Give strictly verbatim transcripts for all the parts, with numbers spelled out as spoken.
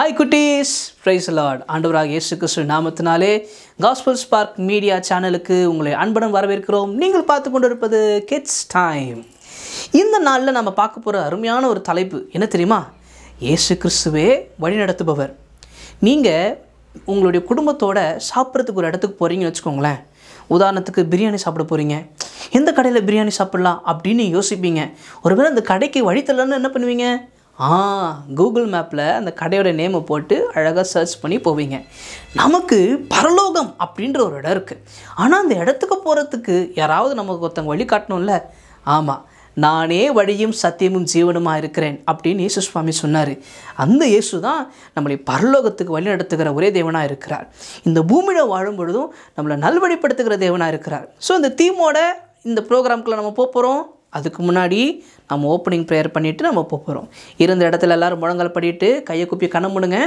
Hi Kutis, praise the Lord. ஆண்டவராகிய இயேசு கிறிஸ்து நாமத்தினாலே Gospel Spark Media Channel க்கு உங்களை அன்புடன் வரவேற்கிறோம். நீங்கள் பார்த்து கொண்டிருப்பது Kids Time. இந்த நாள்ல நாம பார்க்க போற அருமையான ஒரு தலைப்பு என்ன தெரியுமா? இயேசு கிறிஸ்துவே வழிநடத்துபவர். நீங்க உங்களுடைய குடும்பத்தோட சாப்பிறதுக்கு ஒரு இடத்துக்கு போறீங்கன்னு வெச்சுக்கோங்களேன். உதாரணத்துக்கு பிரியாணி சாப்பிட போறீங்க. இந்த கடையில பிரியாணி சாப்பிடலாம் அப்படினு யோசிப்பீங்க. ஒருவேளை அந்த கடைக்கு வழி தெரியலன்னா என்ன பண்ணுவீங்க? Ah, Google map la and the kadayoda name potu alaga search panni poveenga namakku paralogam appadindra oru eda irukku ana and edathukku poradhukku yaravadhu namakku othanga vali kaatnumla ama நானே வழியும் சத்தியமும் ஜீவனுமா இருக்கிறேன் அப்படினு இயேசு சுவாமி சொன்னாரு. அந்த இயேசு தான் நம்மளை பரலோகத்துக்கு வழிநடத்துகிற ஒரே தேவனா இருக்கிறார். இந்த பூமியில வாழும் பொழுது நம்மளை நல்வழிப்படுத்துகிற தேவனா இருக்கிறார். சோ இந்த தீமோட இந்த புரோகிராம்க்குள்ள நாம போறோம். அதுக்கு முன்னாடி நம்ம ஓப்பனிங் பிரேயர் பண்ணிட்டு நம்ம போறோம். இருந்த இடத்துல எல்லாரும் முழங்கால் படிட்டு கையை கூப்பி கண்ண மூடுங்க.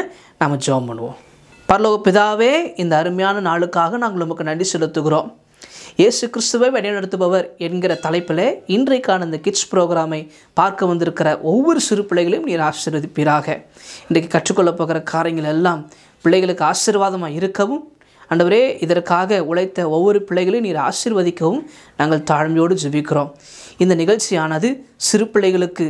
நாம ஜெபம் பண்ணுவோம். பரலோக பிதாவே, இந்த அருமையான நாளுக்காக நாங்கள் உமக்கு நன்றி செலுத்துகிறோம். இயேசு கிறிஸ்துவை வழிநடத்துபவர் என்கிற தலைப்பிலே இன்றைக்கான இந்த கிட்ஸ் புரோகிராமை பார்க்க வந்திருக்கிற ஒவ்வொரு சிறு பிள்ளைகளையும் நீர் ஆசீர்வதிப்பீராக. இன்றைக்கு கற்றுக்கொள்ள போகிற காரியங்கள் எல்லாம் பிள்ளைகளுக்கு ஆசீர்வாதமாக இருக்கவும், ஆண்டவரே இதற்காக உழைத்த ஒவ்வொரு பிள்ளைகளையும் நீர் ஆசீர்வதிக்கவும் நாங்கள் தாழ்மையோடு ஜெபிக்கிறோம். இந்த நிகழ்ச்சியானது சிறு பிள்ளைகளுக்கு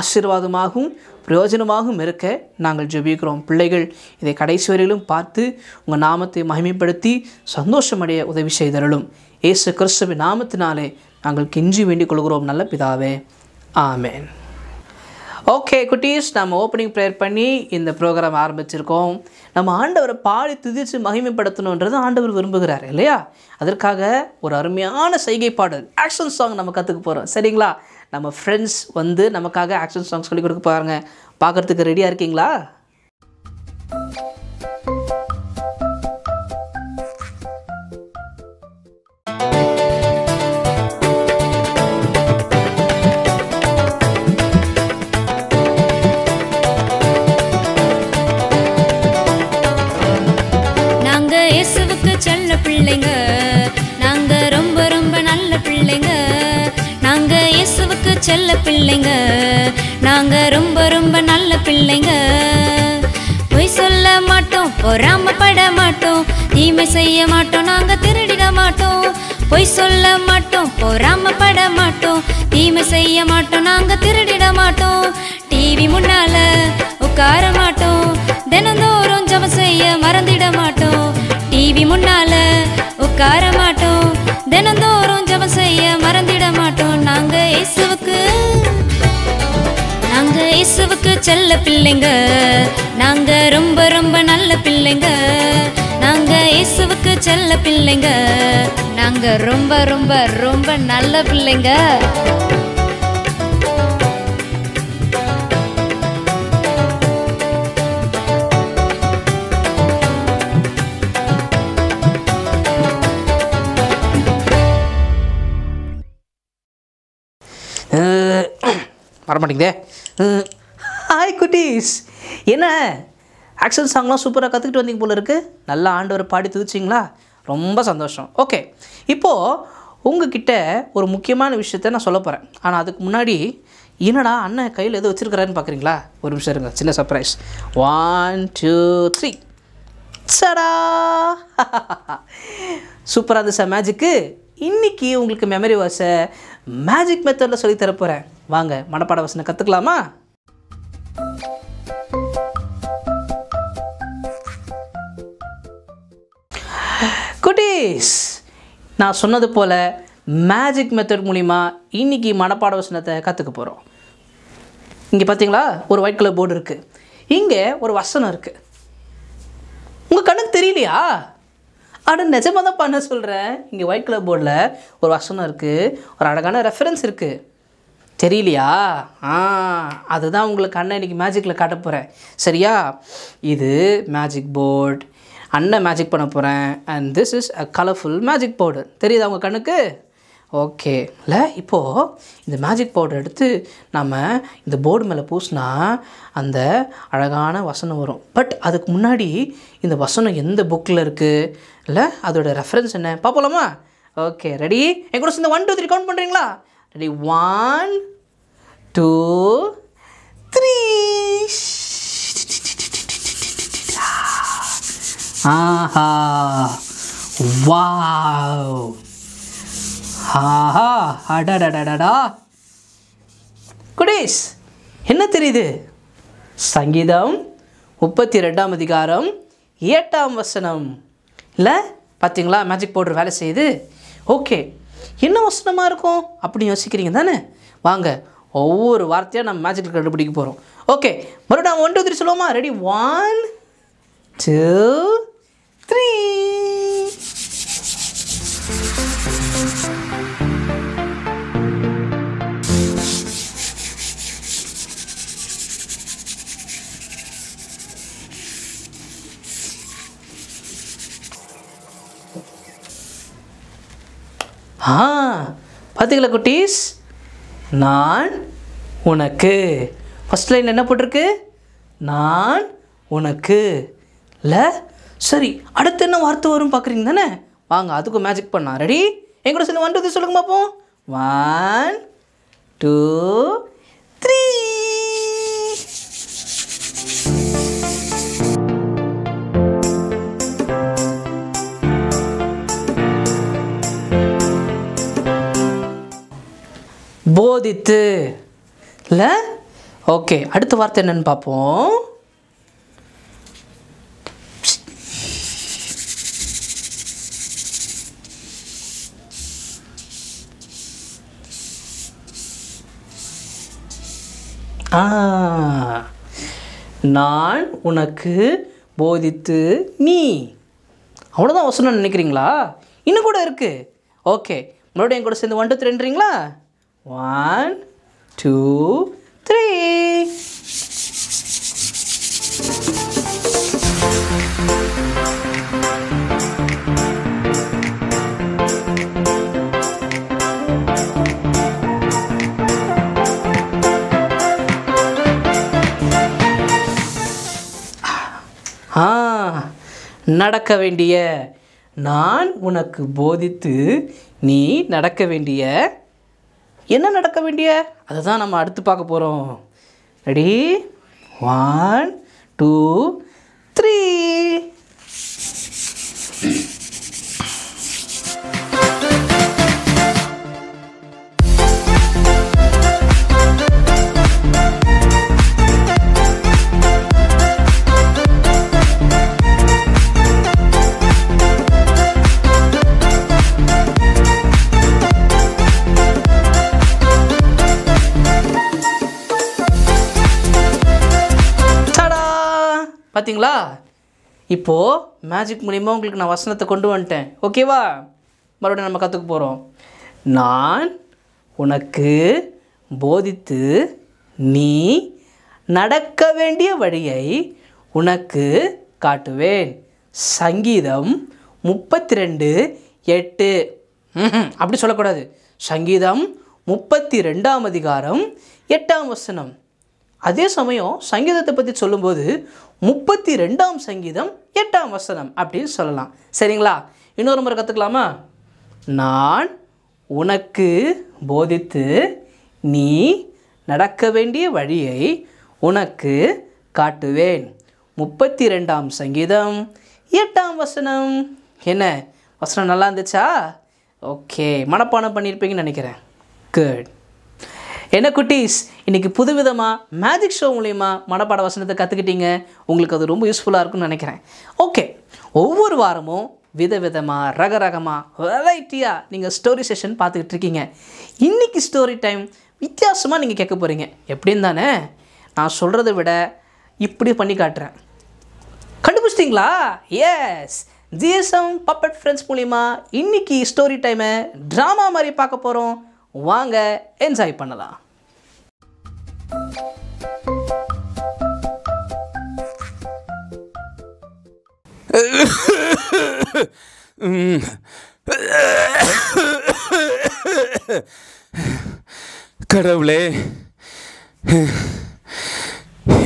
ஆசீர்வாதமாகவும் பிரயோஜனமாகவும் இருக்க நாங்கள் ஜெபிக்கிறோம். பிள்ளைகள் இதை கடைசி வரையிலும் பார்த்து உங்கள் நாமத்தை மகிமைப்படுத்தி சந்தோஷமடைய உதவி செய்தருளும். இயேசு கிறிஸ்துவின் நாமத்தினாலே நாங்கள் கெஞ்சி வேண்டிக் கொள்கிறோம் நல்ல பிதாவே, ஆமென். ஓகே குட்டீஸ், நம்ம ஓப்பனிங் ப்ரேயர் பண்ணி இந்த ப்ரோக்ராம் ஆரம்பிச்சிருக்கோம். நம்ம ஆண்டவரை பாடி துதித்து மகிமைப்படுத்தணுன்றது ஆண்டவர் விரும்புகிறார் இல்லையா? அதற்காக ஒரு அருமையான செய்கை பாடல் ஆக்ஷன் சாங் நம்ம கற்றுக்க போகிறோம். சரிங்களா? நம்ம ஃப்ரெண்ட்ஸ் வந்து நமக்காக ஆக்ஷன் சாங் சொல்லி கொடுக்க போகிறாங்க. பார்க்குறதுக்கு ரெடியாக இருக்கீங்களா? செல்ல பிள்ளைங்க, நாங்க ரொம்ப ரொம்ப நல்ல பிள்ளைங்க. பொய் சொல்ல மாட்டோம், பொறாமப்பட மாட்டோம், தீமை செய்ய மாட்டோம், நாங்க திருடிட மாட்டோம். பொய் சொல்ல மாட்டோம், பொறாமப்பட மாட்டோம், தீமை செய்ய மாட்டோம், நாங்க திருடிட மாட்டோம். டிவி முன்னால உட்கார மாட்டோம், தினந்தோறும் ஜெபம் செய்ய மறந்திட மாட்டோம். டிவி முன்னால உட்கார மாட்டோம், தினந்தோறும் ஜெபம் செய்ய மறந்திட மாட்டோம். நாங்க இயேசுவுக்கு, நாங்க இயேசுவுக்கு செல்ல பிள்ளைங்க, நாங்க ரொம்ப ரொம்ப நல்ல பிள்ளைங்க. நாங்க இயேசுவுக்கு செல்ல பிள்ளைங்க, நாங்க ரொம்ப ரொம்ப ரொம்ப நல்ல பிள்ளைங்க. வரமாட்டேங்குதே. ஹாய் குட்டீஸ், என்ன ஆக்ஷன் சாங்லாம் சூப்பராக கற்றுக்கிட்டு வந்தீங்க போல இருக்குது. நல்லா ஆண்டவரை பாடி துதிச்சிங்களா? ரொம்ப சந்தோஷம். ஓகே, இப்போது உங்ககிட்ட ஒரு முக்கியமான விஷயத்த நான் சொல்ல போகிறேன். ஆனால் அதுக்கு முன்னாடி என்னடா அண்ணன் கையில் எது வச்சுருக்கிறாருன்னு பார்க்குறீங்களா? ஒரு நிமிஷம் இருங்க, சின்ன சர்ப்ரைஸ். ஒன் டூ த்ரீ சடா. சூப்பராக இருந்துச்சு சார் மேஜிக்கு. இன்றைக்கி உங்களுக்கு மெமரி வாசை மேஜிக் மெத்தடில் சொல்லி தரப்போகிறேன். வாங்க மனப்பாட வசனம் கற்றுக்கலாமா? குட்டீஸ், நான் சொன்னது போல் மேஜிக் மெத்தட் மூலிமா இன்றைக்கி மனப்பாட வசனத்தை கற்றுக்க போகிறோம். இங்கே பார்த்தீங்களா ஒரு ஒயிட் கலர் போர்டு இருக்குது. இங்கே ஒரு வசனம் இருக்குது. உங்கள் கண்ணுக்கு தெரியலையா? ஆனால் நிஜமாக தான் பண்ண சொல்கிறேன். இங்கே ஒயிட் கலர் போர்டில் ஒரு வசனம் இருக்குது, ஒரு அழகான ரெஃபரன்ஸ் இருக்குது. தெரியலையா? ஆ, அதுதான் உங்களுக்கு அண்ணன் இன்றைக்கி மேஜிக்கில் காட்ட போகிறேன். சரியா? இது மேஜிக் போர்ட், அண்ணன் மேஜிக் பண்ண போகிறேன். And this is a colourful magic powder. தெரியுதா உங்கள் கண்ணுக்கு? ஓகே இல்லை? இப்போது இந்த மேஜிக் பவுடர் எடுத்து நம்ம இந்த போர்டு மேலே பூசினா அந்த அழகான வசனம் வரும். பட் அதுக்கு முன்னாடி இந்த வசனம் எந்த புக்கில் இருக்குது, இல்லை அதோடய ரெஃபரன்ஸ் என்ன பார்ப்போலாமா? Okay, ready? என் கூட சேர்ந்து ஒன் டூ த்ரீ கவுண்ட் பண்ணுறீங்களா? Ready? One two three. Aha! Wow! Aha! Ada da da da da! Goodies! Enna theriyudhu? Sangeetham, thirty-two adhigaram, eight-am vasanam. Illa? Pathingala magic powder vela seiyudhu. Okay. Enna vasanama irukum? Appadi yosikringa thane? Vaanga. Ovvoru vaarthaiya nam magic kadupidikka porom. Okay. Marudam one two three soloma. Ready? one two three. Ah, pathigala kutis naan unakku first line enna potirukku naan unakku la sari adutha enna vaarthu varum paakringa thane vaanga adukku magic panna ready engoda selu one two three solunga paapom one two three. போதித்து இல்ல okay அடுத்த வார்த்தை என்னன்னு பாப்போம் ஆ நான் உனக்கு போதித்து நீ அவ்வளவுதான் வசனம் நினைக்கிறீங்களா இன்னும் கூட இருக்கு ஓகே மறுபடியும் கூட சேர்ந்து one two three ன்றீங்களா One, two, three. Ah, நடக்க வேண்டிய நான் உனக்கு போதித்து நீ நடக்க வேண்டிய என்ன நடக்க வேண்டிய அதுதான் நம்ம அடுத்து பார்க்க போறோம் ரெடி one two three பாத்தீங்களா இப்போ மேஜிக் மூலமா உங்களுக்கு நான் வசனத்தை கொண்டு வந்துட்டேன் ஓகேவா மறுபடியும் நம்ம கத்துக்க போறோம் நான் உனக்கு போதித்து நீ நடக்க வேண்டிய வழியை உனக்கு காட்டுவேன் சங்கீதம் thirty-two eight அப்படி சொல்ல கூடாது சங்கீதம் thirty-two ஆம் அதிகாரம் eight ஆம் வசனம் அதே சமயம் சங்கீதத்தை பத்தி சொல்லும்போது thirty-two ஆம் சங்கீதம் eight ஆம் வசனம் அப்படி சொல்லலாம் சரிங்களா இன்னொரு முறை கத்துக்கலாமா நான் உனக்கு போதித்து நீ நடக்க வேண்டிய வழியை உனக்கு காட்டுவேன் thirty-two ஆம் சங்கீதம் eight ஆம் வசனம் என்ன வசனம் நல்லா இருந்துச்சா ஓகே மனப்பாடம் பண்ணிருப்பீங்கன்னு நினைக்கிறேன் குட் என்ன குட்டீஸ் இன்னைக்கு புதுவிதமா மேஜிக் ஷோ மூலமா மனப்பாட வசனத்தை கத்துக்கிட்டீங்க உங்களுக்கு அது ரொம்ப யூஸ்ஃபுல்லா இருக்கும்னு நினைக்கிறேன் ஓகே ஒவ்வொரு வாரமும் விதவிதமா ரகரகமா வெரைட்டியா நீங்க ஸ்டோரி செஷன் பார்த்துக்கிட்டு இருக்கீங்க இன்னைக்கு ஸ்டோரி டைம் வித்தியாசமா நீங்க கேட்க போறீங்க எப்படின்னு தானே நான் சொல்றதை விட இப்படி பண்ணி காட்றேன் கண்டுபிடிச்சிட்டீங்களா எஸ் ஜிஎஸ்எம் பப்பட் ஃப்ரெண்ட்ஸ் மூலமா இன்னைக்கு ஸ்டோரி டைமை டிராமா மாதிரி பார்க்க போறோம் வாங்க என்ஜாய் பண்ணலாம் கடவுளே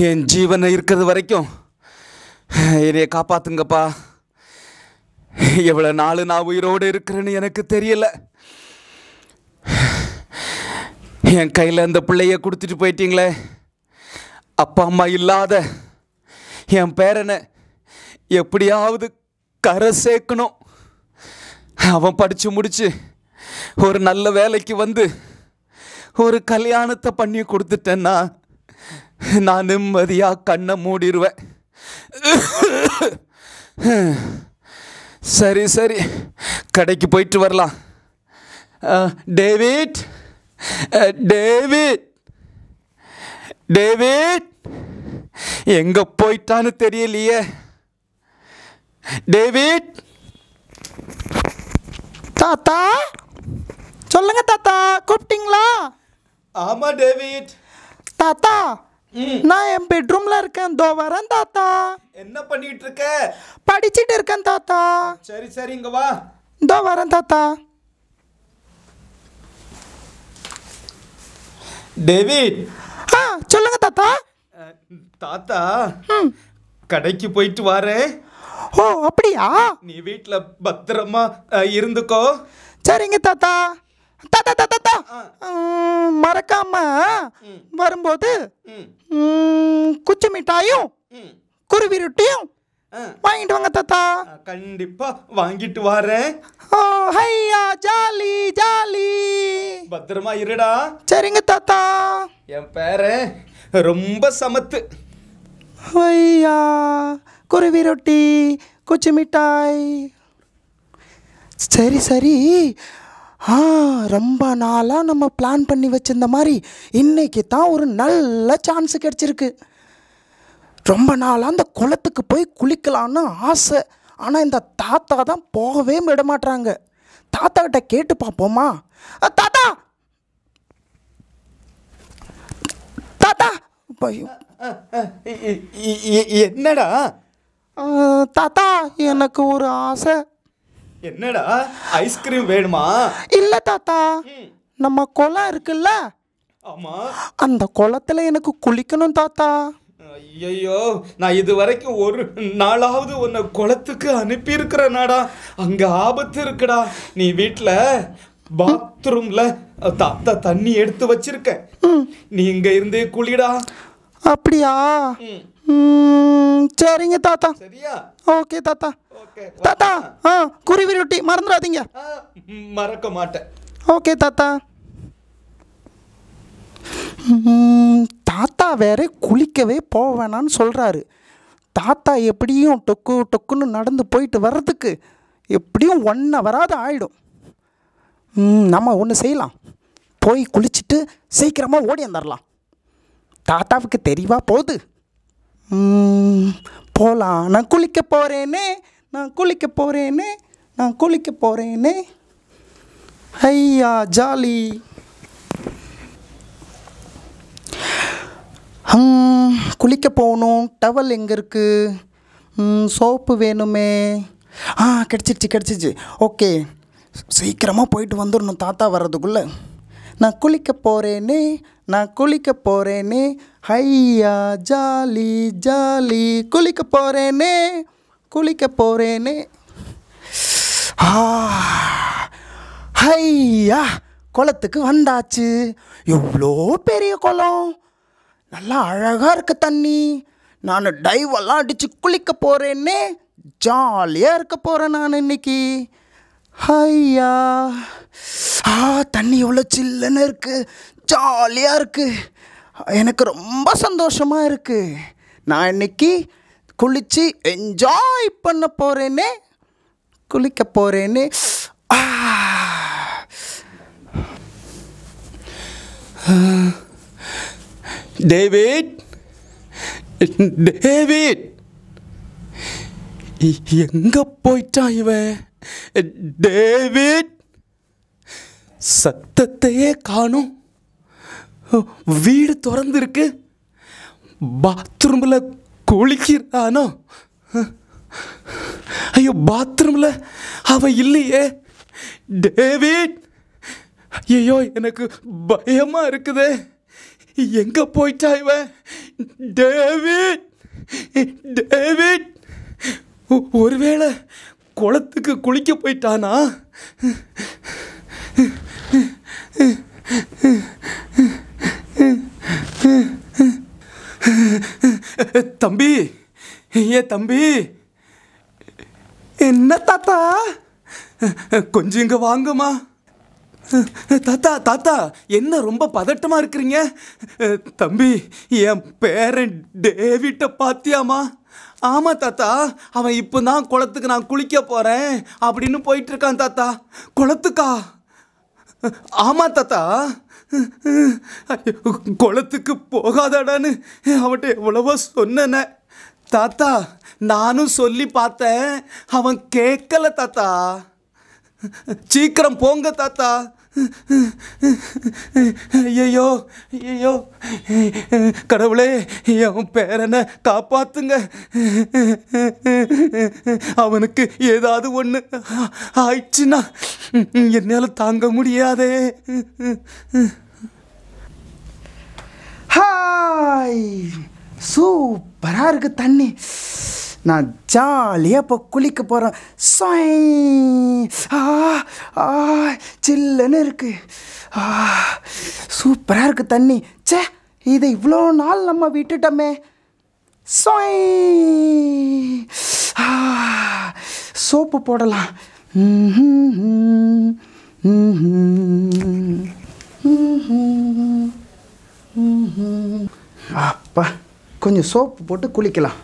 என் ஜீவனை இருக்கிறது வரைக்கும் என்னை காப்பாத்துங்கப்பா எவ்வளவு நாள் நான் உயிரோடு இருக்கிறேன்னு எனக்கு தெரியல என் கையில அந்த பிள்ளையை கொடுத்துட்டு போயிட்டீங்களே அப்பா அம்மா இல்லாத என் பேரனை எப்படியாவது கரை சேர்க்கணும். அவன் படித்து முடித்து ஒரு நல்ல வேலைக்கு வந்து ஒரு கல்யாணத்தை பண்ணி கொடுத்துட்டேன்னா நான் நிம்மதியாக கண்ணை மூடிடுவேன். சரி சரி கடைக்கு போயிட்டு வரலாம். டேவிட் டேவிட் டேவிட் எங்கே போயிட்டான்னு தெரியலையே. டேவிட் தாத்தா சொல்லுங்க தாத்தா, கூப்பிட்டீங்களா? ஆமா டேவிட். தாத்தா நான் என் பெட்ரூம்ல இருக்கேன், தோ வரேன் தாத்தா. என்ன பண்ணிட்டு இருக்க? படிச்சிட்டு இருக்கேன் தாத்தா. சரி சரி இங்க வா, தோ வரேன் தாத்தா. டேவிட் ஆ சொல்லுங்க தாத்தா. தாத்தா கடைக்கு போயிட்டு வரேன். ஓ அப்படியா? நீ வீட்ல பத்திரமா இருந்துக்கோ. சரிங்க தாத்தா. தாத்தா தாத்தா மறக்காம வரும்போது குச்சி மிட்டாயும் குருவி ரொட்டியும் வாங்கிட்டு வாங்க தாத்தா. கண்டிப்பா வாங்கிட்டு வரேன். ஓ ஹையா ஜாலி ஜாலி, பத்திரமா இருடா. சரிங்க தாத்தா. என் பேரு ரொம்ப சமத்து. ஹையா குருவி ரொட்டி குச்சி மிட்டாய். சரி சரி ஆ ரொம்ப நாளாக நம்ம பிளான் பண்ணி வச்சிருந்த மாதிரி இன்றைக்கி தான் ஒரு நல்ல சான்ஸு கிடச்சிருக்கு. ரொம்ப நாளாக அந்த குளத்துக்கு போய் குளிக்கலான்னு ஆசை, ஆனால் இந்த தாத்தா தான் போகவே விட மாட்டாங்க. தாத்தா கிட்ட கேட்டு பார்ப்போமா? தாத்தா தாத்தா என்னடா? தாத்தா எனக்கு ஒரு ஆசை. என்னடா ஐஸ்கிரீம் வேணுமா? இல்ல தாத்தா, நம்ம குளம் இருக்குல்ல, ஆமா அந்த குளத்துல எனக்கு குளிக்கணும் தாத்தா. ஐயோ நான் இது வரைக்கும் ஒரு நாளாவது உன்னை குளத்துக்கு அனுப்பி இருக்கிறேனாடா, அங்க ஆபத்து இருக்குடா. நீ வீட்டுல பாத்ரூம்ல தாத்தா தண்ணி எடுத்து வச்சிருக்க, நீ இங்க இருந்தே குளிடா. அப்படியா? சரிங்க தாத்தா. சரியா? ஓகே தாத்தா. ஓகே தாத்தா. ஆ குருவி ரொட்டி மறந்துடாதீங்க. மறக்க மாட்டேன். ஓகே தாத்தா. தாத்தா வேற குளிக்கவே போவேணான்னு சொல்கிறாரு. தாத்தா எப்படியும் டொக்கு டொக்குன்னு நடந்து போயிட்டு வர்றதுக்கு எப்படியும் ஒன் ஹவராது ஆகிடும். நம்ம ஒன்று செய்யலாம், போய் குளிச்சுட்டு சீக்கிரமாக ஓடி வந்துடலாம். தாத்தாவுக்கு தெரியவா போகுது? போகலாம். நான் குளிக்க போகிறேனே, நான் குளிக்க போகிறேனே, நான் குளிக்க போகிறேனே. ஐயா ஜாலி. குளிக்க போகணும். டவல் எங்கே இருக்குது? சோப்பு வேணுமே. ஆ கிடச்சிடுச்சு கிடச்சிச்சு. ஓகே சீக்கிரமாக போயிட்டு வந்துடணும் தாத்தா வர்றதுக்குள்ளே. நான் குளிக்க போகிறேனே, நான் குளிக்க போகிறேனே, ஐயா ஜாலி ஜாலி, குளிக்க போகிறேனே குளிக்க போகிறேனே. ஆ ஐயா குளத்துக்கு வந்தாச்சு. எவ்வளோ பெரிய குளம், நல்லா அழகாக இருக்கு தண்ணி. நான் டைவெல்லாம் அடித்து குளிக்க போகிறேனே, ஜாலியாக இருக்க போகிறேன் நான் இன்னைக்கு. ஐயா ஆ தண்ணி எவ்வளோ சில்லுன்னு இருக்குது, ஜாலியாக இருக்குது, எனக்கு ரொம்ப சந்தோஷமாக இருக்குது. நான் இன்னைக்கு குளித்து என்ஜாய் பண்ண போகிறேனே, குளிக்க போகிறேனே. டேவிட் டேவிட் எங்கே போயிட்டான் இவன்? டேவிட் சத்தத்தையே காணும். வீடு திறந்துருக்கு, பாத்ரூமில் குளிக்கிறானோ? ஐயோ பாத்ரூமில் அவன் இல்லையே. டேவிட் ஐயோ எனக்கு பயமாக இருக்குதே, எங்கே போயிட்டா இவன்? டேவிட் டேவிட் ஒருவேளை குளத்துக்கு குளிக்க போயிட்டானா? தம்பி ஏ தம்பி ஏ என்ன தாத்தா கொஞ்சம் இங்க வாங்கமா தாத்தா தாத்தா என்ன ரொம்ப பதட்டமா இருக்கீங்க தம்பி என் பேரன் டேவிட்ட பாத்தியாமா ஆமா தாத்தா அவன் இப்போ நான் குளத்துக்கு நான் குளிக்க போறேன் அப்படினு போயிட்டு இருக்கான் தாத்தா குளத்துக்கா ஆமா தாத்தா குளத்துக்கு போகாதடான்னு அவட்ட எவ்வளவோ சொன்னனே தாத்தா நானும் சொல்லி பார்த்தேன் அவன் கேட்கல தாத்தா சீக்கிரம் போங்க தாத்தா ஐயோ ஐயோ கடவுளே என் பேரனை காப்பாத்துங்க அவனுக்கு ஏதாவது ஒன்று ஆயிடுச்சுன்னா என்னால் தாங்க முடியாதே ஹாய் சூப்பராக இருக்கு தண்ணி நான் ஜாலியாக இப்போ குளிக்க போகிறேன் சாய் ஆ ஆ சில்லுன்னு இருக்கு ஆ சூப்பராக இருக்குது தண்ணி சே இதை இவ்வளோ நாள் நம்ம விட்டுட்டோமே சாய் ஆ சோப்பு போடலாம் அப்பா கொஞ்சம் சோப்பு போட்டு குளிக்கலாம்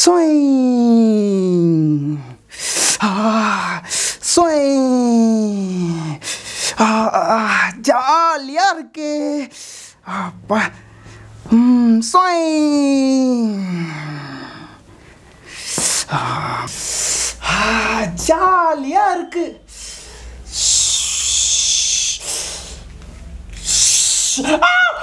Swing, ah, swing, ah, jolly ke, ah, pa, hmm, swing, ah, ah, jolly ke, shh, shh, ah.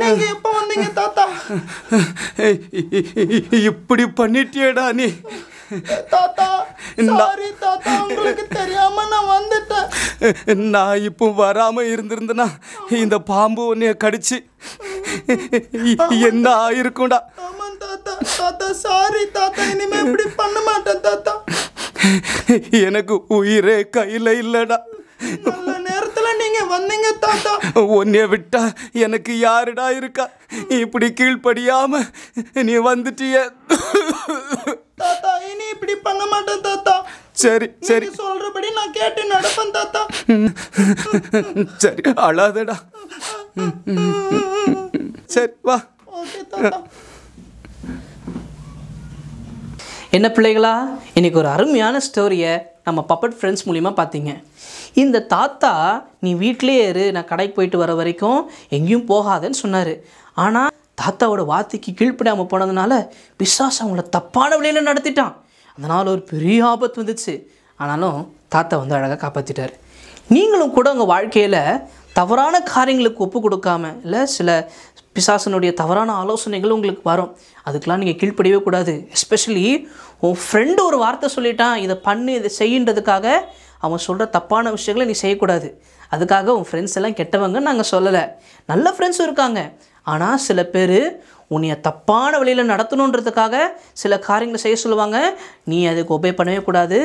நீங்க எப்போ வந்தீங்க தாத்தா இப்படி பண்ணிட்டியடா நீ தாத்தா சாரி தாத்தா உங்களுக்கு தெரியாம நான் வந்துட்டேன் நான் இப்போ வராம இருந்திருந்தனா இந்த பாம்பு உன்னை கடிச்சு என்ன ஆயிருக்கும்டா ஆமா தாத்தா தாத்தா சாரி தாத்தா இனிமே இப்படி பண்ண மாட்டேன் தாத்தா எனக்கு உயிரே கையில இல்லடா நல்ல நேரத்துல நீங்க வந்தீங்க தாத்தா ஒன்னே விட்டா எனக்கு யாருடா இருக்கா இப்படி கீழ்படியாம நீ வந்துட்டியே தாத்தா இனி இப்படி பண்ண மாட்டேன் தாத்தா சரி சரி சொல்றபடி நான் கேட்டு நடப்பேன் தாத்தா சரி அழாதடா சரி வா ஓகே தாத்தா என்ன பிள்ளைகளா இன்னைக்கு ஒரு அருமையான ஸ்டோரியை நம்ம பப்பட் ஃப்ரெண்ட்ஸ் மூலிமா பார்த்தீங்க இந்த தாத்தா நீ வீட்டிலே இரு நான் கடைக்கு போயிட்டு வர வரைக்கும் எங்கேயும் போகாதேன்னு சொன்னார் ஆனால் தாத்தாவோட வார்த்தைக்கு கீழ்ப்படாமல் போனதுனால பிசாசு அவங்கள தப்பான வழியில் நடத்திட்டான் அதனால் ஒரு பெரிய ஆபத்து வந்துச்சு ஆனாலும் தாத்தா வந்து அழகாக காப்பாற்றிட்டார் நீங்களும் கூட உங்கள் வாழ்க்கையில் தவறான காரியங்களுக்கு ஒப்பு கொடுக்காம இல்லை சில பிசாசனுடைய தவறான ஆலோசனைகள் உங்களுக்கு வரும் அதுக்கெலாம் நீங்கள் கீழ்ப்படியவே கூடாது எஸ்பெஷலி உன் ஃப்ரெண்டு ஒரு வார்த்தை சொல்லிட்டான் இதை பண்ணு இதை செய்யுன்றதுக்காக அவன் சொல்கிற தப்பான விஷயங்களை நீ செய்யக்கூடாது அதுக்காக உன் ஃப்ரெண்ட்ஸ் எல்லாம் கெட்டவங்கன்னு நாங்கள் சொல்லலை நல்ல ஃப்ரெண்ட்ஸும் இருக்காங்க ஆனால் சில பேர் உன்னைய தப்பான வழியில் நடத்தணுன்றதுக்காக சில காரியங்களை செய்ய சொல்லுவாங்க நீ அதுக்கு ஒபே பண்ணவே கூடாது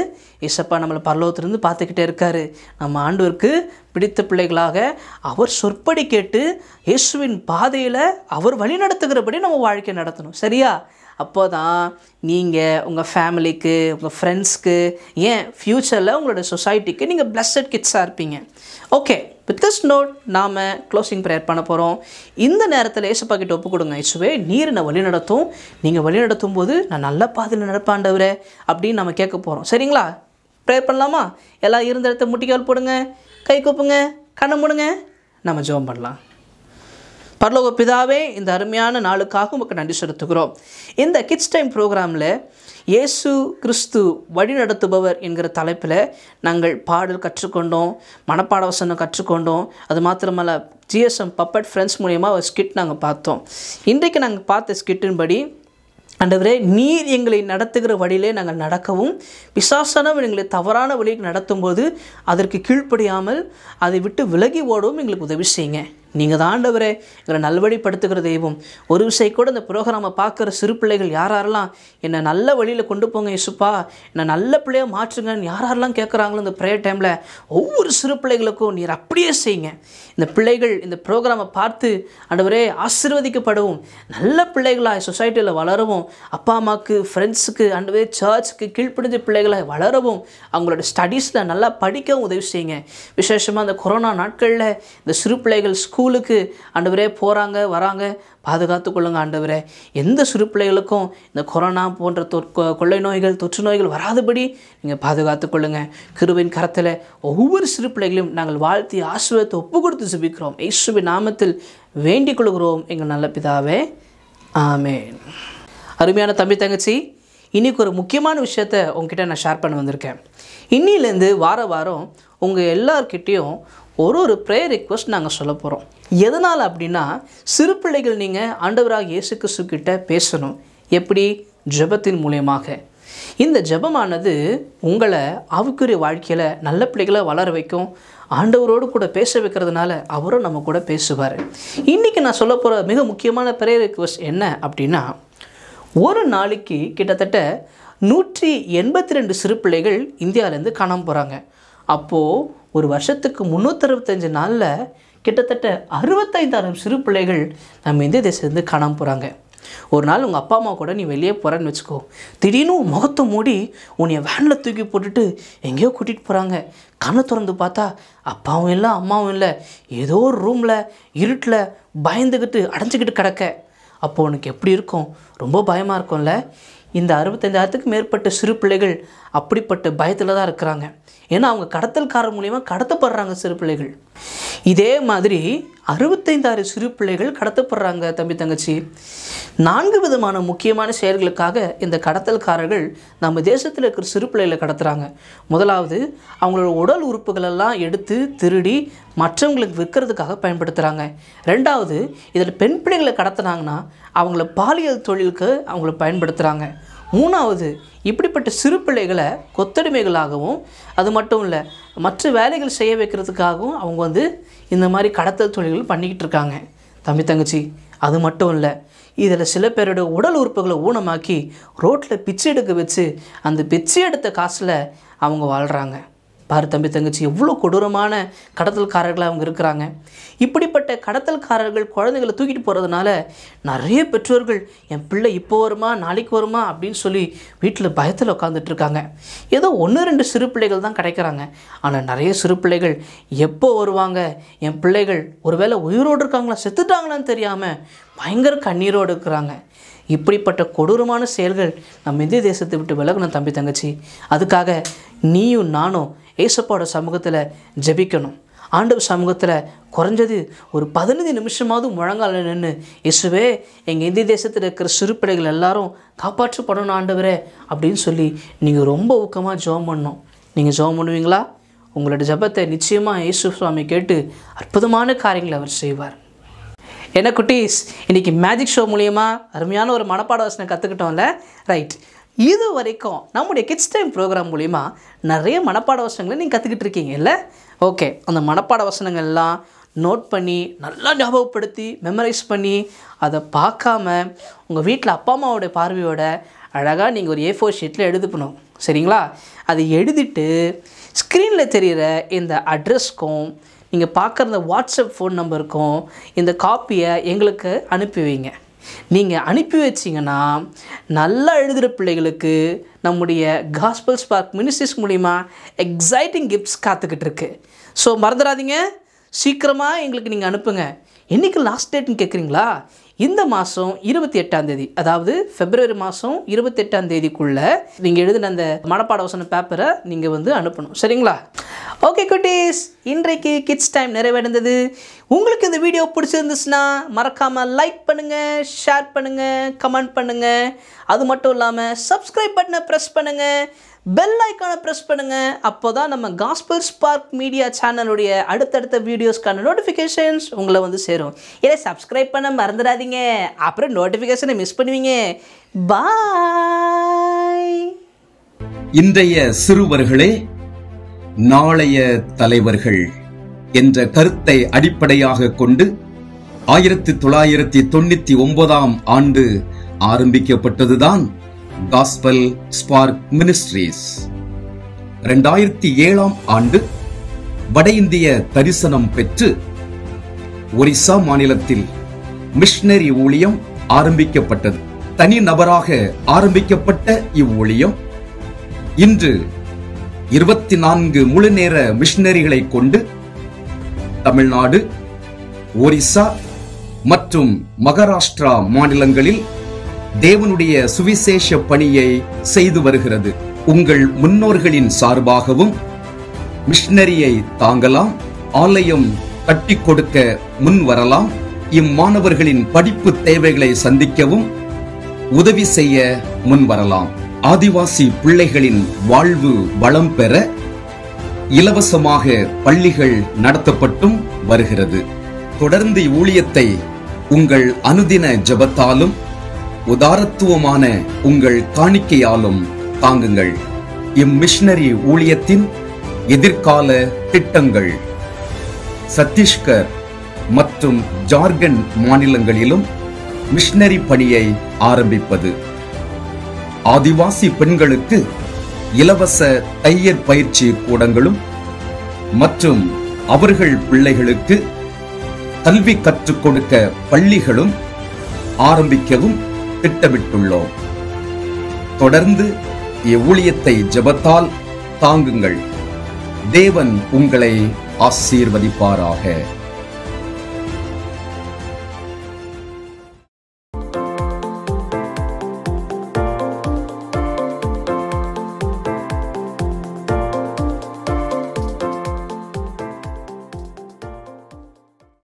ஏசப்பா நம்மளை பரலோகத்திலிருந்து பார்த்துக்கிட்டே இருக்கார் நம்ம ஆண்டவருக்கு பிடித்த பிள்ளைகளாக அவர் சொற்படி கேட்டு இயேசுவின் பாதையில் அவர் வழி நடத்துகிறபடி நம்ம வாழ்க்கை நடத்தணும் சரியா அப்போ தான் நீங்கள் உங்கள் ஃபேமிலிக்கு உங்கள் ஃப்ரெண்ட்ஸ்க்கு ஏன் ஃப்யூச்சரில் உங்களோட சொசைட்டிக்கு நீங்கள் பிளஸ்ட் கிட்ஸாக இருப்பீங்க ஓகே வித் திஸ் நோட் நாம் க்ளோசிங் ப்ரேயர் பண்ண போகிறோம் இந்த நேரத்தில் ஏசப்பா கிட்ட ஒப்பு கொடுங்க இயேசுவே நீர் நான் வழி நடத்தும் நீங்கள் வழி நடத்தும் போது நான் நல்ல பாதையில் நடப்பாண்டவரே அப்படின்னு நம்ம கேட்க போகிறோம் சரிங்களா ப்ரேயர் பண்ணலாமா எல்லாம் இருந்த இடத்த முட்டிக்கால் போடுங்க கை கூப்புங்க கண்ணை மூடுங்க நம்ம ஜெபம் பண்ணலாம் பரலோக பிதாவே இந்த அருமையான நாளுக்காக உங்களுக்கு நன்றி செலுத்துகிறோம் இந்த கிட்ஸ் டைம் ப்ரோக்ராமில் இயேசு கிறிஸ்து வழி நடத்துபவர் என்கிற தலைப்பில் நாங்கள் பாடல் கற்றுக்கொண்டோம் மனப்பாட வசனம் கற்றுக்கொண்டோம் அது மாத்திரமல்ல ஜிஎஸ்எம் பப்பட் ஃப்ரெண்ட்ஸ் மூலயமா ஒரு ஸ்கிட் நாங்கள் பார்த்தோம் இன்றைக்கு நாங்கள் பார்த்த ஸ்கிட்டின்படி ஆண்டவரே நீர் எங்களை நடத்துகிற வழியிலே நாங்கள் நடக்கவும் பிசாசானவன் எங்களை தவறான வழிக்கு நடத்தும்போது அதற்கு கீழ்ப்படியாமல் அதை விட்டு விலகி ஓடவும் எங்களுக்கு உதவி செய்யுங்க. நீங்கள் தான் ஆண்டவரே எங்களை நல்வழிப்படுத்துகிற தெய்வம். ஒரு விசை கூட இந்த ப்ரோக்ராமை பார்க்குற சிறு பிள்ளைகள் யாரெல்லாம் என்னை நல்ல வழியில் கொண்டு போங்க இயேசுப்பா, என்னை நல்ல பிள்ளையாக மாற்றுங்கன்னு யாரெல்லாம் கேட்குறாங்களோ இந்த ப்ரேயர் டைமில் ஒவ்வொரு சிறு பிள்ளைகளுக்கும் நீர் அப்படியே செய்யுங்க. இந்த பிள்ளைகள் இந்த ப்ரோக்ராமை பார்த்து ஆண்டவரே ஆசீர்வதிக்கப்படவும், நல்ல பிள்ளைகளாக சொசைட்டியில் வளரவும், அப்பா அம்மாவுக்கு ஃப்ரெண்ட்ஸுக்கு ஆண்டவரே சர்ச்சுக்கு கீழ்ப்பிடிஞ்ச பிள்ளைகளாக வளரவும், அவங்களோட ஸ்டடீஸில் நல்லா படிக்கவும் உதவி செய்யுங்க. விசேஷமாக இந்த கொரோனா நாட்களில் இந்த சிறு பிள்ளைகள் ஸ்கூலுக்கு ஆண்டவரே போகிறாங்க வராங்க, பாதுகாத்து கொள்ளுங்க ஆண்டவரே. எந்த சிறு பிள்ளைகளுக்கும் இந்த கொரோனா போன்ற தொ கொள்ளை நோய்கள் தொற்று நோய்கள் வராதபடி நீங்கள் பாதுகாத்து கொள்ளுங்கள். கிருபையின் கரத்தில் ஒவ்வொரு சிறு பிள்ளைகளையும் நாங்கள் வாழ்த்தி ஆசீர்வாதத்தை ஒப்பு கொடுத்து ஜெபிக்கிறோம். இயேசுவின் நாமத்தில் வேண்டிக் கொள்கிறோம் எங்கள் நல்ல பிதாவே, ஆமென். அருமையான தம்பி தங்கச்சி, இன்றைக்கி ஒரு முக்கியமான விஷயத்த உங்ககிட்ட நான் ஷேர் பண்ண வந்திருக்கேன். இன்னிலேருந்து வார வாரம் உங்கள் எல்லார்கிட்டேயும் ஒரு ஒரு ப்ரேயர் ரிக்வஸ்ட் நாங்கள் சொல்ல போகிறோம். எதனால் அப்படின்னா, சிறு பிள்ளைகள் நீங்கள் ஆண்டவராக இயேசு கிறிஸ்துக்கிட்ட பேசணும். எப்படி? ஜெபத்தின் மூலமாக. இந்த ஜெபமானது உங்களை ஆவிக்குரிய வாழ்க்கையில் நல்ல பிள்ளைகளை வளர வைக்கும். ஆண்டவரோடு கூட பேச வைக்கிறதுனால அவரும் நம்ம கூட பேசுவார். இன்றைக்கி நான் சொல்ல போகிற மிக முக்கியமான ப்ரேயர் ரிக்வஸ்ட் என்ன அப்படின்னா, ஒரு நாளைக்கு கிட்டத்தட்ட நூற்றி எண்பத்தி ரெண்டு சிறு பிள்ளைகள் இந்தியாவிலேருந்து காணாமல் போகிறாங்க. அப்போது ஒரு வருஷத்துக்கு முந்நூற்றி அறுபத்தஞ்சு நாளில் கிட்டத்தட்ட அறுபத்தைந்தாயிரம் சிறு பிள்ளைகள் நம்ம இந்திய தேசத்துலேருந்து காணாமல் போகிறாங்க. ஒரு நாள் உங்கள் அப்பா அம்மா கூட நீ வெளியே போகிறேன்னு வச்சுக்கோ, திடீர்னு முகத்தை மூடி உன்னைய வேனில் தூக்கி போட்டுட்டு எங்கேயோ கூட்டிகிட்டு போகிறாங்க. கண்ணை திறந்து பார்த்தா அப்பாவும் இல்லை அம்மாவும் இல்லை, ஏதோ ஒரு ரூமில் இருட்டில் பயந்துக்கிட்டு அடைஞ்சிக்கிட்டு கிடக்க. அப்போது உனக்கு எப்படி இருக்கும்? ரொம்ப பயமாக இருக்கும்ல. இந்த அறுபத்தஞ்சாயிரத்துக்கு மேற்பட்ட சிறு பிள்ளைகள் அப்படிப்பட்ட பயத்தில் தான் இருக்கிறாங்க. ஏன்னா அவங்க கடத்தல்காரர் மூலிமா கடத்தப்படுறாங்க சிறு பிள்ளைகள். இதே மாதிரி அறுபத்தைந்தாயிரம் சிறு பிள்ளைகள் கடத்தப்படுறாங்க தம்பி தங்கச்சி. நான்கு விதமான முக்கியமான செயல்களுக்காக இந்த கடத்தல்காரர்கள் நம்ம தேசத்தில் இருக்கிற சிறு பிள்ளைகளை கடத்துகிறாங்க. முதலாவது, அவங்களோட உடல் உறுப்புகளெல்லாம் எடுத்து திருடி மற்றவங்களுக்கு விற்கிறதுக்காக பயன்படுத்துகிறாங்க. ரெண்டாவது, இதில் பெண் பிள்ளைகளை கடத்தினாங்கன்னா அவங்கள பாலியல் தொழிலுக்கு அவங்கள பயன்படுத்துகிறாங்க. மூணாவது, இப்படிப்பட்ட சிறு பிள்ளைகளை கொத்தடிமைகளாகவும் அது மட்டும் இல்லை மற்ற வேலைகள் செய்ய வைக்கிறதுக்காகவும் அவங்க வந்து இந்த மாதிரி கடத்தல் தொழில்கள் பண்ணிக்கிட்டு இருக்காங்க தம்பி தங்கச்சி. அது மட்டும் இல்லை, இதில் சில பேரோட உடல் உறுப்புகளை ஊனமாக்கி ரோட்டில் பிச்சை எடுக்க வச்சு அந்த பிச்சை எடுத்த காசில் அவங்க வாழ்கிறாங்க. பாரு தம்பி தங்கச்சி, எவ்வளோ கொடூரமான கடத்தல்காரர்களாக அவங்க இருக்கிறாங்க. இப்படிப்பட்ட கடத்தல்காரர்கள் குழந்தைகளை தூக்கிட்டு போகிறதுனால நிறைய பெற்றோர்கள் என் பிள்ளை இப்போ வருமா நாளைக்கு வருமா அப்படின்னு சொல்லி வீட்டில் பயத்தில் உட்காந்துட்டு இருக்காங்க. ஏதோ ஒன்று ரெண்டு சிறு பிள்ளைகள் தான் கிடைக்கிறாங்க. ஆனால் நிறைய சிறு பிள்ளைகள் எப்போ வருவாங்க, என் பிள்ளைகள் ஒருவேளை உயிரோடு இருக்காங்களா செத்துட்டாங்களான்னு தெரியாமல் பயங்கர கண்ணீரோடு இருக்கிறாங்க. இப்படிப்பட்ட கொடூரமான செயல்கள் நம்ம இந்திய தேசத்தை விட்டு விலகணும் தம்பி தங்கச்சி. அதுக்காக நீயும் நானும் ஏசப்பாவோட சமூகத்தில் ஜெபிக்கணும். ஆண்டவர் சமூகத்தில் குறைஞ்சது ஒரு பதினைந்து நிமிஷமாவது முழங்கால நின்று இயேசுவே எங்கள் இந்திய தேசத்தில் இருக்கிற சிறு பிள்ளைகள் எல்லாரும் காப்பாற்றப்படணும் ஆண்டவரே அப்படின்னு சொல்லி நீங்கள் ரொம்ப ஊக்கமாக ஜெபம் பண்ணணும். நீங்கள் ஜெபம் பண்ணுவீங்களா? உங்களோட ஜெபத்தை நிச்சயமாக இயேசு சுவாமி கேட்டு அற்புதமான காரியங்களை அவர் செய்வார். என்ன குட்டீஸ், இன்றைக்கி மேஜிக் ஷோ மூலயமா அருமையான ஒரு மனப்பாட வசனம் கற்றுக்கிட்டோம்ல, ரைட்? இது வரைக்கும் நம்முடைய கிட்ஸ் டைம் ப்ரோக்ராம் மூலிமா நிறைய மனப்பாட வசனங்களை நீங்கள் கற்றுக்கிட்டு இருக்கீங்கல்ல. ஓகே, அந்த மனப்பாட வசனங்கள்லாம் நோட் பண்ணி நல்லா ஞாபகப்படுத்தி மெமரைஸ் பண்ணி அதை பார்க்காம உங்கள் வீட்டில் அப்பா அம்மாவோடைய பார்வையோட அழகாக நீங்கள் ஒரு ஏ ஃபோர் ஷீட்டில் எழுதிப்பணும், சரிங்களா? அதை எழுதிட்டு ஸ்க்ரீனில் தெரிகிற இந்த அட்ரஸ்க்கும் நீங்கள் பார்க்குற இந்த வாட்ஸ்அப் ஃபோன் நம்பருக்கும் இந்த காப்பியை எங்களுக்கு அனுப்பி வைங்க. நீங்கள் அனுப்பி வச்சிங்கன்னா நல்லா எழுதுகிற பிள்ளைகளுக்கு நம்முடைய காஸ்பல் ஸ்பார்க் மினிஸ்ட்ரிஸ் மூலிமா எக்ஸைட்டிங் கிஃப்ட்ஸ் காத்துக்கிட்டு இருக்கு. ஸோ மறந்துடாதீங்க, சீக்கிரமாக எங்களுக்கு நீங்கள் அனுப்புங்க. என்றைக்கு லாஸ்ட் டேட்னு கேட்குறீங்களா? இந்த மாதம் இருபத்தி எட்டாம் தேதி அதாவது பிப்ரவரி மாதம் இருபத்தெட்டாம் தேதிக்குள்ளே நீங்கள் எழுதின அந்த மனப்பாட வசன பேப்பரை நீங்கள் வந்து அனுப்பணும், சரிங்களா? Okay, kutties, indraikku kids time neraivadandhathu. Ungalukku indha video pidichirundhuchna marakama like pannunga, share pannunga, comment pannunga. Adu mattum illama subscribe button press pannunga, bell icon press pannunga. Appodan nama Gospel Spark Media Channel ude adutha videos kana notifications ungala vandu serum. Illa subscribe panna marandiradinga, appo notification miss pannuvinga. Bye. இன்றைய சிறுவர்களே, நாளைய தலைவர்கள் என்ற கருத்தை அடிப்படையாக கொண்டு ஆயிரத்தி தொள்ளாயிரத்தி தொண்ணூத்தி ஒன்பதாம் ஆண்டு ஆரம்பிக்கப்பட்டதுதான் காஸ்பல் ஸ்பார்க் மினிஸ்ட்ரீஸ். இரண்டாயிரத்தி ஏழாம் ஆண்டு வட இந்திய தரிசனம் பெற்று ஒரிசா மாநிலத்தில் மிஷனரி ஊழியம் ஆரம்பிக்கப்பட்டது. தனி நபராக ஆரம்பிக்கப்பட்ட இவ்வூழியம் இன்று இருபத்தி நான்கு முழு நேர மிஷனரிகளை கொண்டு தமிழ்நாடு, ஒரிசா மற்றும் மகாராஷ்டிரா மாநிலங்களில் தேவனுடைய சுவிசேஷ பணியை செய்து வருகிறது. உங்கள் முன்னோர்களின் சார்பாகவும் மிஷனரியை தாங்கலாம், ஆலயம் கட்டி கொடுக்க முன் வரலாம், இம்மாணவர்களின் படிப்பு தேவைகளை சந்திக்கவும் உதவி செய்ய முன் வரலாம். ஆதிவாசி பிள்ளைகளின் வாழ்வு வளம் பெற இலவசமாக பள்ளிகள் நடத்தப்பட்டும் வருகிறது. தொடர்ந்து ஊழியத்தை உங்கள் அனுதின ஜபத்தாலும் உதாரத்துவமான உங்கள் காணிக்கையாலும் தாங்குங்கள். இம்மிஷனரி ஊழியத்தின் எதிர்கால திட்டங்கள் சத்தீஸ்கர் மற்றும் ஜார்க்கண்ட் மாநிலங்களிலும் மிஷனரி பணியை ஆரம்பிப்பது, ஆதிவாசி பெண்களுக்கு இலவச தையற் பயிற்சி கூடங்களும் மற்றும் அவர்கள் பிள்ளைகளுக்கு கல்வி கற்றுக் கொடுக்க பள்ளிகளும் ஆரம்பிக்கவும் திட்டமிட்டுள்ளோம். தொடர்ந்து இவ்வூழியத்தை ஜபத்தால் தாங்குங்கள். தேவன் உங்களை ஆசீர்வதிப்பாராக.